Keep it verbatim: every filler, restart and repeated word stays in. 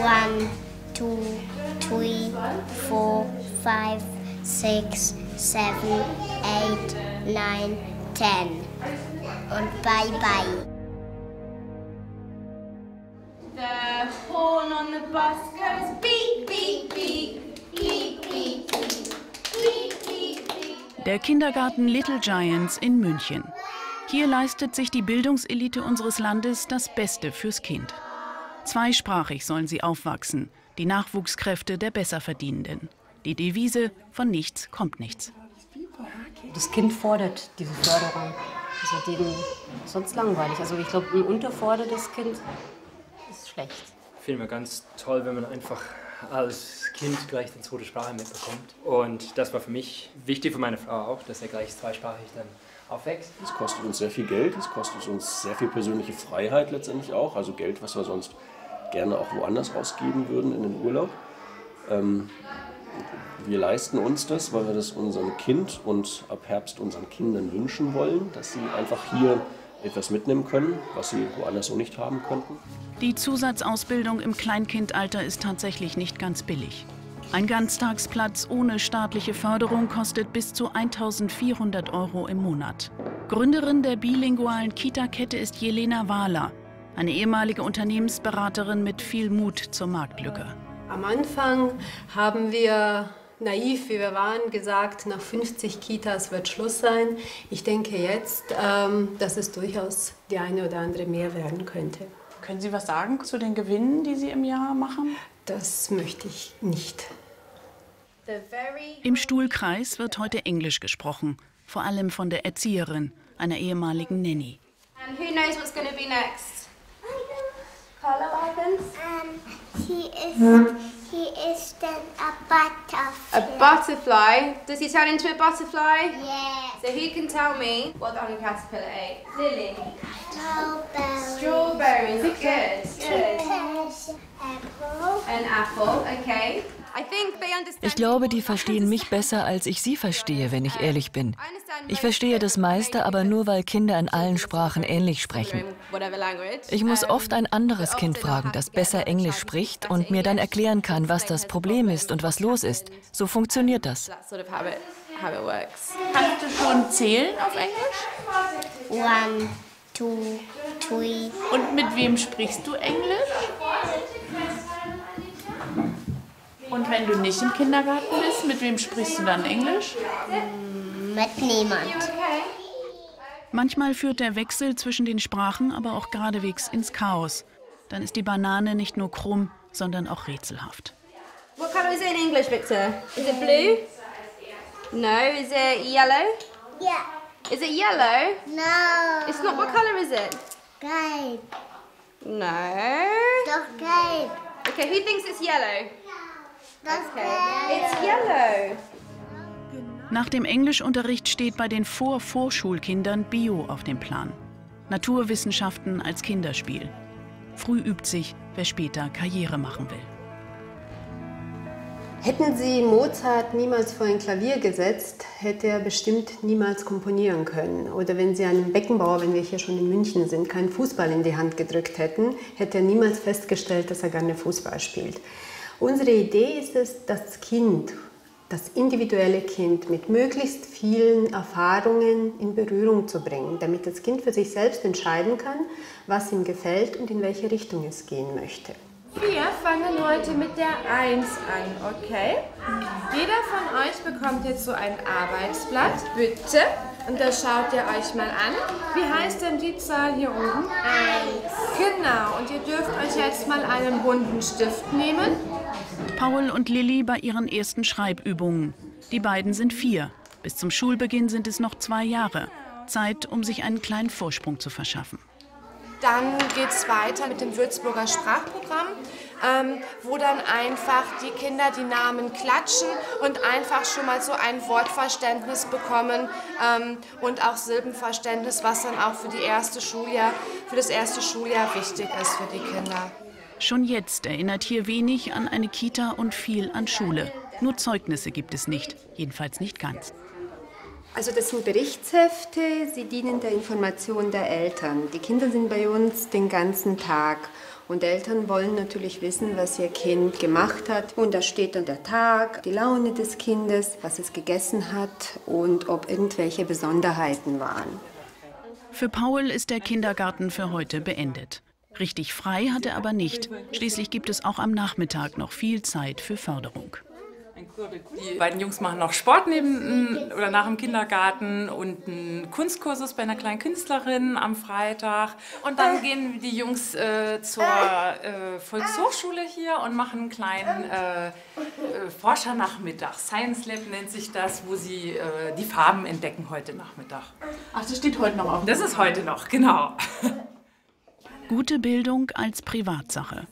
One, two, three, four, five, six, seven, eight, nine, ten. Und bye bye. The horn on the bus goes beep, beep, beep, beep, beep, beep, beep, beep. Der Kindergarten Little Giants in München. Hier leistet sich die Bildungselite unseres Landes das Beste fürs Kind. Zweisprachig sollen sie aufwachsen, die Nachwuchskräfte der Besserverdienenden. Die Devise, von nichts kommt nichts. Das Kind fordert diese Förderung. Das wird jedem sonst langweilig. Also ich glaube, ein unterfordertes Kind ist schlecht. Ich finde es ganz toll, wenn man einfach als Kind gleich eine zweite Sprache mitbekommt. Und das war für mich wichtig, für meine Frau auch, dass er gleich zweisprachig dann aufwächst. Es kostet uns sehr viel Geld, es kostet uns sehr viel persönliche Freiheit letztendlich auch. Also Geld, was wir sonst gerne auch woanders ausgeben würden, in den Urlaub. Ähm, wir leisten uns das, weil wir das unserem Kind und ab Herbst unseren Kindern wünschen wollen, dass sie einfach hier etwas mitnehmen können, was sie woanders so nicht haben könnten. Die Zusatzausbildung im Kleinkindalter ist tatsächlich nicht ganz billig. Ein Ganztagsplatz ohne staatliche Förderung kostet bis zu eintausendvierhundert Euro im Monat. Gründerin der bilingualen Kita-Kette ist Jelena Wahler, eine ehemalige Unternehmensberaterin mit viel Mut zur Marktlücke. Am Anfang haben wir, naiv wie wir waren, gesagt, nach fünfzig Kitas wird Schluss sein. Ich denke jetzt, dass es durchaus die eine oder andere mehr werden könnte. Können Sie was sagen zu den Gewinnen, die Sie im Jahr machen? Das möchte ich nicht. Im Stuhlkreis wird heute Englisch gesprochen, vor allem von der Erzieherin, einer ehemaligen Nanny. And who knows what's going to be next? Carla Ivins? He is, he is then a butterfly. A butterfly? Does he turn into a butterfly? Yeah. So who can tell me what the hungry caterpillar ate? Lily. Strawberries. Strawberries. Good. Good. Apple. An apple. Okay. I think they understand. Ich glaube, die verstehen mich besser, als ich sie verstehe, wenn ich ehrlich bin. Ich verstehe das meiste, aber nur, weil Kinder in allen Sprachen ähnlich sprechen. Ich muss oft ein anderes Kind fragen, das besser Englisch spricht und mir dann erklären kann, was das Problem ist und was los ist. So funktioniert das. Kannst du schon zählen auf Englisch? One, two, three. Und mit wem sprichst du Englisch? Und wenn du nicht im Kindergarten bist, mit wem sprichst du dann Englisch? Mit niemand. Manchmal führt der Wechsel zwischen den Sprachen aber auch geradewegs ins Chaos. Dann ist die Banane nicht nur krumm, sondern auch rätselhaft. What color is it in English, Victor? Is it blue? No. Is it yellow? Yeah. Is it yellow? No. It's not. What color is it? Gelb. No. Doch gelb. Okay, who thinks it's yellow? Nach dem Englischunterricht steht bei den Vor-Vorschulkindern Bio auf dem Plan. Naturwissenschaften als Kinderspiel. Früh übt sich, wer später Karriere machen will. Hätten Sie Mozart niemals vor ein Klavier gesetzt, hätte er bestimmt niemals komponieren können. Oder wenn Sie einem Beckenbauer, wenn wir hier schon in München sind, keinen Fußball in die Hand gedrückt hätten, hätte er niemals festgestellt, dass er gerne Fußball spielt. Unsere Idee ist es, das Kind, das individuelle Kind, mit möglichst vielen Erfahrungen in Berührung zu bringen, damit das Kind für sich selbst entscheiden kann, was ihm gefällt und in welche Richtung es gehen möchte. Wir fangen heute mit der eins an, okay? Jeder von euch bekommt jetzt so ein Arbeitsblatt, bitte. Und das schaut ihr euch mal an. Wie heißt denn die Zahl hier oben? eins. Genau, und ihr dürft euch jetzt mal einen bunten Stift nehmen. Paul und Lilly bei ihren ersten Schreibübungen. Die beiden sind vier. Bis zum Schulbeginn sind es noch zwei Jahre. Zeit, um sich einen kleinen Vorsprung zu verschaffen. Dann geht es weiter mit dem Würzburger Sprachprogramm, ähm, wo dann einfach die Kinder die Namen klatschen und einfach schon mal so ein Wortverständnis bekommen ähm, und auch Silbenverständnis, was dann auch für, die erste Schuljahr, für das erste Schuljahr wichtig ist für die Kinder. Schon jetzt erinnert hier wenig an eine Kita und viel an Schule. Nur Zeugnisse gibt es nicht, jedenfalls nicht ganz. Also das sind Berichtshefte, sie dienen der Information der Eltern. Die Kinder sind bei uns den ganzen Tag und Eltern wollen natürlich wissen, was ihr Kind gemacht hat. Und da steht dann der Tag, die Laune des Kindes, was es gegessen hat und ob irgendwelche Besonderheiten waren. Für Paul ist der Kindergarten für heute beendet. Richtig frei hat er aber nicht. Schließlich gibt es auch am Nachmittag noch viel Zeit für Förderung. Die beiden Jungs machen noch Sport neben oder nach dem Kindergarten und einen Kunstkursus bei einer kleinen Künstlerin am Freitag. Und dann gehen die Jungs äh, zur äh, Volkshochschule hier und machen einen kleinen äh, äh, Forschernachmittag. Science Lab nennt sich das, wo sie äh, die Farben entdecken heute Nachmittag. Ach, das steht heute noch auf. Das ist heute noch, genau. Gute Bildung als Privatsache.